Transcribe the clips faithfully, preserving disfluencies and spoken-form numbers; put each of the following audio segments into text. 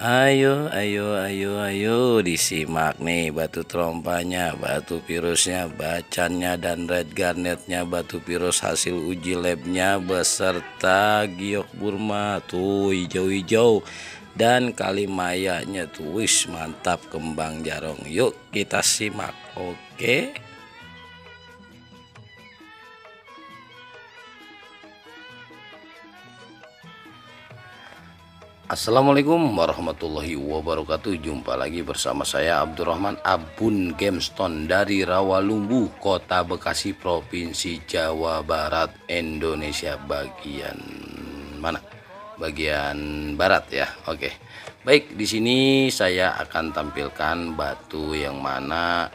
Ayo, ayo, ayo, ayo disimak nih batu trompanya, batu virusnya, bacannya dan red garnetnya, batu virus hasil uji labnya beserta giok Burma tuh hijau-hijau dan kalimayanya tuh wis mantap kembang jarong. Yuk kita simak, oke? Assalamualaikum warahmatullahi wabarakatuh. Jumpa lagi bersama saya Abdul Rahman Abun Gemstone dari Rawalumbu, Kota Bekasi, Provinsi Jawa Barat, Indonesia bagian mana? Bagian barat ya. Oke. Baik, di sini saya akan tampilkan batu yang mana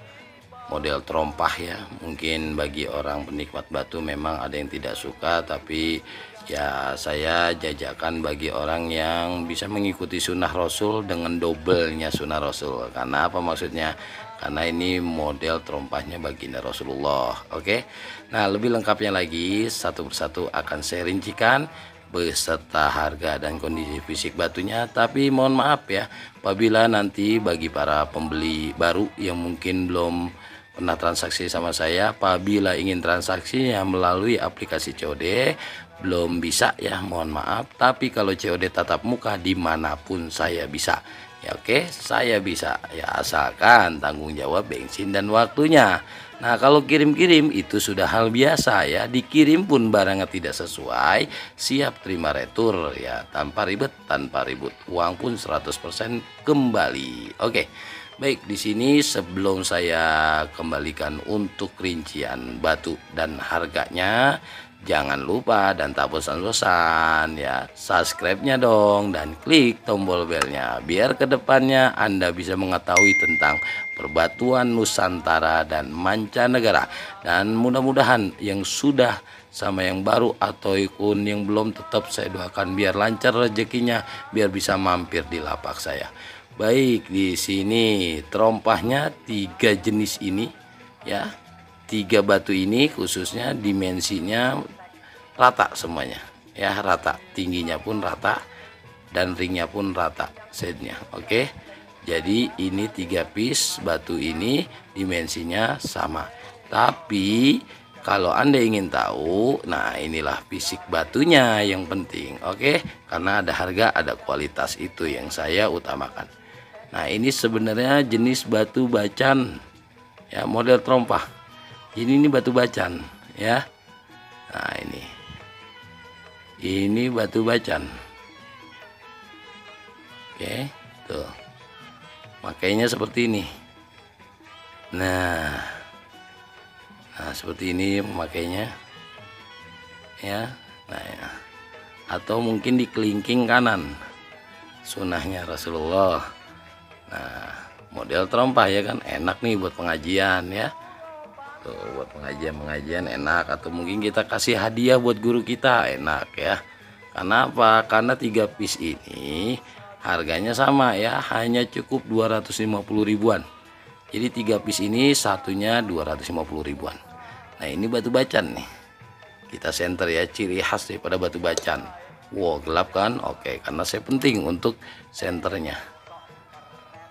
model terompah ya. Mungkin bagi orang penikmat batu memang ada yang tidak suka, tapi ya saya jajakan bagi orang yang bisa mengikuti sunnah rasul dengan dobelnya sunnah rasul. Karena apa maksudnya? Karena ini model terompahnya baginda Rasulullah. Oke. Nah, lebih lengkapnya lagi satu persatu akan saya rincikan beserta harga dan kondisi fisik batunya. Tapi mohon maaf ya, apabila nanti bagi para pembeli baru yang mungkin belum pernah transaksi sama saya, apabila ingin transaksinya melalui aplikasi C O D belum bisa ya, mohon maaf. Tapi kalau C O D tatap muka dimanapun saya bisa ya. Oke, saya bisa ya, asalkan tanggung jawab bensin dan waktunya. Nah, kalau kirim-kirim itu sudah hal biasa ya, dikirim pun barangnya tidak sesuai siap terima retur ya, tanpa ribet tanpa ribut, uang pun seratus persen kembali. Oke. Baik, di sini sebelum saya kembalikan untuk rincian batu dan harganya, jangan lupa dan tak bosan-bosan ya, subscribe-nya dong dan klik tombol belnya biar kedepannya Anda bisa mengetahui tentang perbatuan Nusantara dan mancanegara. Dan mudah-mudahan yang sudah sama yang baru atau ikun yang belum, tetap saya doakan biar lancar rezekinya, biar bisa mampir di lapak saya. Baik, di sini terompahnya tiga jenis ini ya, tiga batu ini khususnya dimensinya rata semuanya ya, rata, tingginya pun rata dan ringnya pun rata setnya. Oke, jadi ini tiga piece batu ini dimensinya sama. Tapi kalau Anda ingin tahu, nah inilah fisik batunya yang penting. Oke, karena ada harga ada kualitas, itu yang saya utamakan. Nah, ini sebenarnya jenis batu bacan ya, model terompah. Ini ini batu bacan ya. Nah, ini. Ini batu bacan. Oke, tuh. Makainya seperti ini. Nah. Nah, seperti ini memakainya. Ya. Nah, ya. Atau mungkin di kelingking kanan. Sunahnya Rasulullah. Nah, model terompah ya kan, enak nih buat pengajian ya. Tuh, buat pengajian-pengajian enak, atau mungkin kita kasih hadiah buat guru kita, enak ya. Karena apa? Karena tiga piece ini harganya sama ya, hanya cukup dua ratus lima puluh ribuan. Jadi tiga piece ini satunya dua ratus lima puluh ribuan. Nah, ini batu bacan nih. Kita senter ya, ciri khas daripada batu bacan. Wow, gelap kan? Oke, karena saya penting untuk senternya.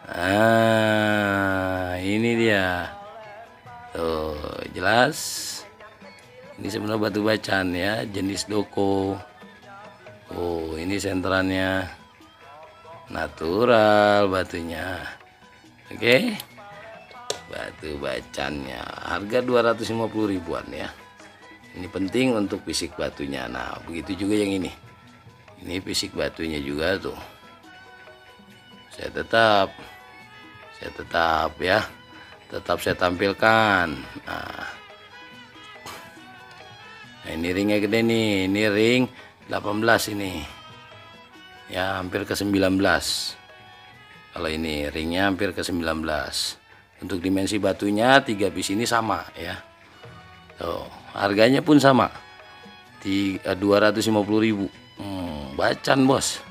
Ah, ini dia. Tuh, jelas. Ini sebenarnya batu bacan ya, jenis doko. Oh, ini senterannya. Natural batunya. Oke. Okay. Batu bacannya harga dua ratus lima puluh ribuan ya. Ini penting untuk fisik batunya. Nah, begitu juga yang ini. Ini fisik batunya juga tuh. Saya tetap Saya tetap ya tetap saya tampilkan. Nah, nah ini ringnya gede nih, ini ring delapan belas ini ya, hampir ke sembilan belas. Kalau ini ringnya hampir ke sembilan belas. Untuk dimensi batunya tiga piece ini sama ya. Tuh, harganya pun sama, dua ratus lima puluh ribu. hmm, bacan bos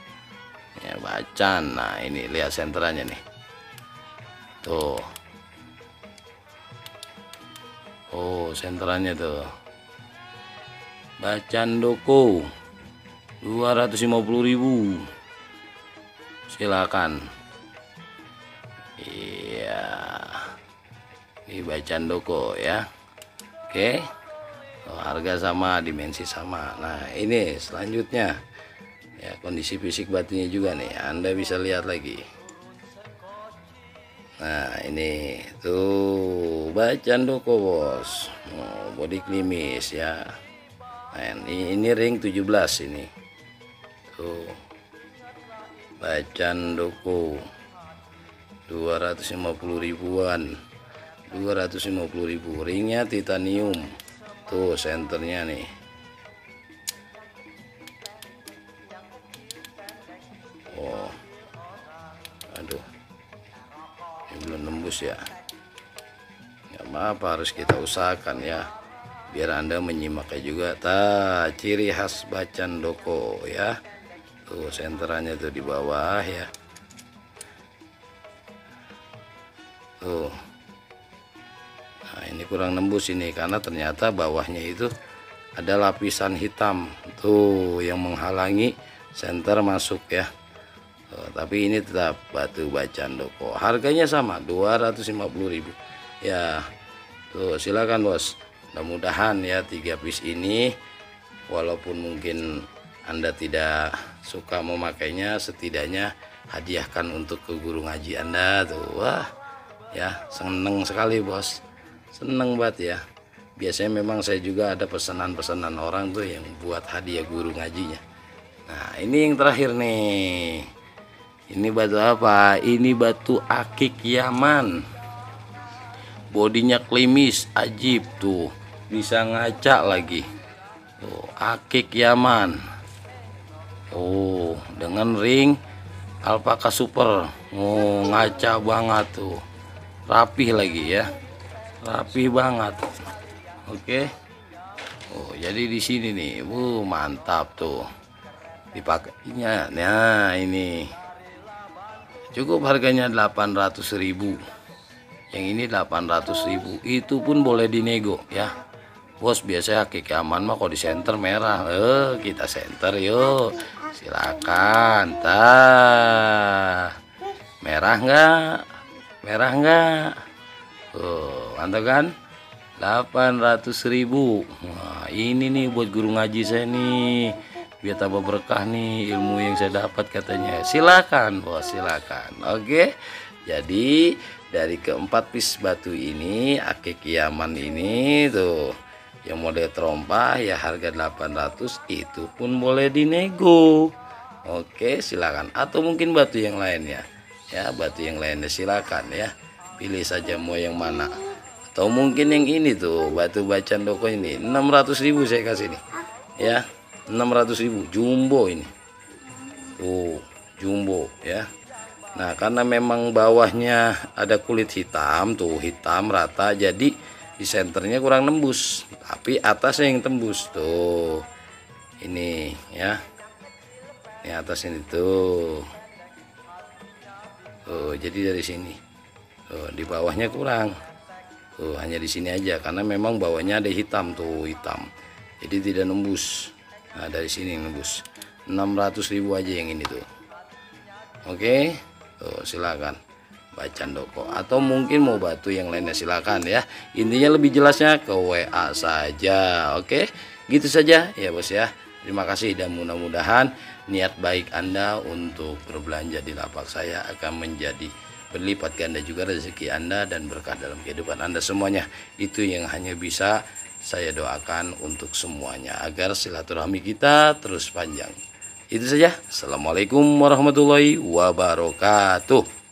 ya, bacan. Nah, ini lihat senterannya nih. Tuh. Oh, senterannya tuh. Bacan doko dua ratus lima puluh ribu. silakan. Iya, ini bacan doko ya. Oke, kalau harga sama, dimensi sama. Nah, ini selanjutnya ya, kondisi fisik batinnya juga nih, Anda bisa lihat lagi. Nah, ini tuh bacan doko, bos. Oh, body klimis ya. Nah, ini, ini ring tujuh belas ini. Tuh. Bacan doko dua ratus lima puluh ribuan. dua ratus lima puluh ribu. Ringnya titanium. Tuh senternya nih. Oh. Aduh. Belum nembus ya, nggak apa-apa, harus kita usahakan ya biar Anda menyimaknya juga. Ta ciri khas bacan doko ya, tuh senterannya tuh di bawah ya, tuh. Nah, ini kurang nembus ini karena ternyata bawahnya itu ada lapisan hitam tuh yang menghalangi senter masuk ya. Oh, tapi ini tetap batu bacan doko, harganya sama dua ratus lima puluh ribu ya. Tuh silakan bos, mudah-mudahan ya tiga piece ini walaupun mungkin Anda tidak suka memakainya, setidaknya hadiahkan untuk ke guru ngaji Anda tuh. Wah ya, seneng sekali bos, seneng banget ya. Biasanya memang saya juga ada pesanan-pesanan orang tuh yang buat hadiah guru ngajinya. Nah, ini yang terakhir nih. Ini batu apa? Ini batu akik Yaman. Bodinya klimis, ajib tuh. Bisa ngaca lagi. Tuh, akik Yaman. Oh, dengan ring alpaka super. Oh, ngaca banget tuh. Rapih lagi ya. Rapih banget. Oke. Oh, jadi di sini nih. Wuh, mantap tuh. Dipakainya. Nah, ini cukup harganya delapan ratus ribu. Yang ini delapan ratus ribu. Itu pun boleh dinego ya. Bos, biasanya akik Yaman mah kalau di senter merah. Eh, kita senter yuk. Silakan. Tah. Merah enggak? Merah enggak? Oh, mantap kan? delapan ratus ribu. Nah, ini nih buat guru ngaji saya nih. Biar tambah berkah nih ilmu yang saya dapat katanya. Silakan bos, silakan. Oke, jadi dari keempat piece batu ini akik Yaman ini tuh yang model terompah ya, harga delapan ratus itu pun boleh dinego. Oke, silakan. Atau mungkin batu yang lainnya ya, batu yang lainnya silakan ya, pilih saja mau yang mana. Atau mungkin yang ini tuh batu bacan doko ini enam ratus ribu saya kasih nih ya. enam ratus ribu jumbo ini tuh, jumbo ya. Nah, karena memang bawahnya ada kulit hitam tuh, hitam rata, jadi di senternya kurang nembus, tapi atasnya yang tembus tuh. Ini ya, ini atas ini tuh, tuh jadi dari sini tuh, di bawahnya kurang tuh, hanya di sini aja karena memang bawahnya ada hitam tuh, hitam, jadi tidak nembus. Nah, dari sini nembus enam ratus ribu aja yang ini tuh. Oke, tuh silakan bacan doko. Atau mungkin mau batu yang lainnya silakan ya. Intinya lebih jelasnya ke W A saja. Oke, gitu saja ya bos ya. Terima kasih dan mudah-mudahan niat baik Anda untuk berbelanja di lapak saya akan menjadi berlipat ganda juga rezeki Anda dan berkah dalam kehidupan Anda semuanya. Itu yang hanya bisa saya doakan untuk semuanya agar silaturahmi kita terus panjang. Itu saja. Assalamualaikum warahmatullahi wabarakatuh.